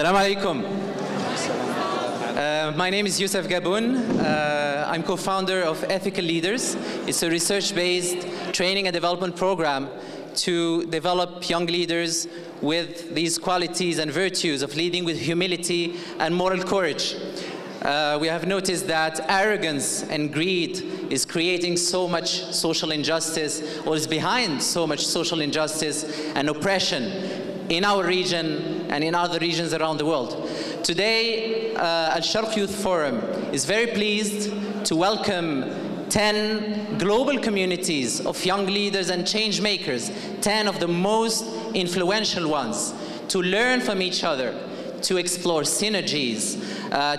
Assalamu alaikum. My name is Youssef Gaboune. I'm co-founder of Ethical Leaders. It's a research-based training and development program to develop young leaders with these qualities and virtues of leading with humility and moral courage. We have noticed that arrogance and greed is creating so much social injustice, or is behind so much social injustice and oppression in our region and in other regions around the world. Today, Al Sharq Youth Forum is very pleased to welcome 10 global communities of young leaders and change makers, 10 of the most influential ones, to learn from each other, to explore synergies,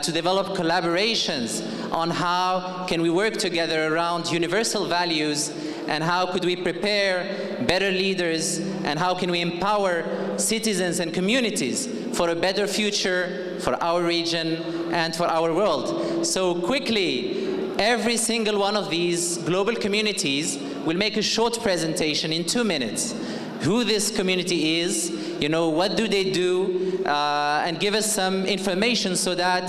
to develop collaborations on how can we work together around universal values and how could we prepare better leaders and how can we empower citizens and communities for a better future for our region and for our world. So quickly, every single one of these global communities will make a short presentation in 2 minutes. Who this community is, what do they do, and give us some information so that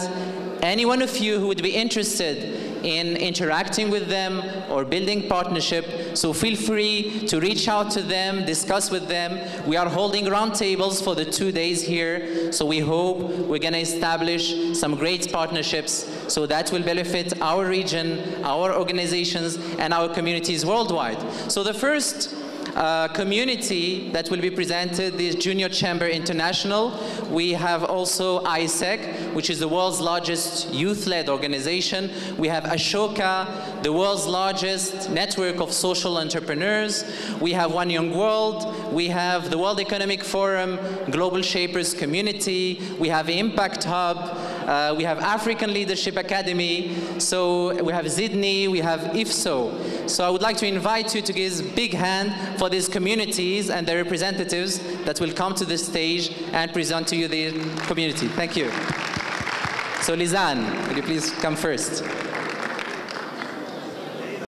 any one of you who would be interested in interacting with them or building partnership, so feel free to reach out to them, discuss with them. We are holding roundtables for the 2 days here, so we hope we're going to establish some great partnerships so that will benefit our region, our organizations, and our communities worldwide. So the first community that will be presented is Junior Chamber International. We have also ISEC, which is the world's largest youth-led organization. We have Ashoka, the world's largest network of social entrepreneurs. We have One Young World. We have the World Economic Forum Global Shapers Community. We have Impact Hub. We have African Leadership Academy. So we have Sydney. We have IFSO. So I would like to invite you to give a big hand for these communities and their representatives that will come to the stage and present to you the community. Thank you. So Lizanne, will you please come first?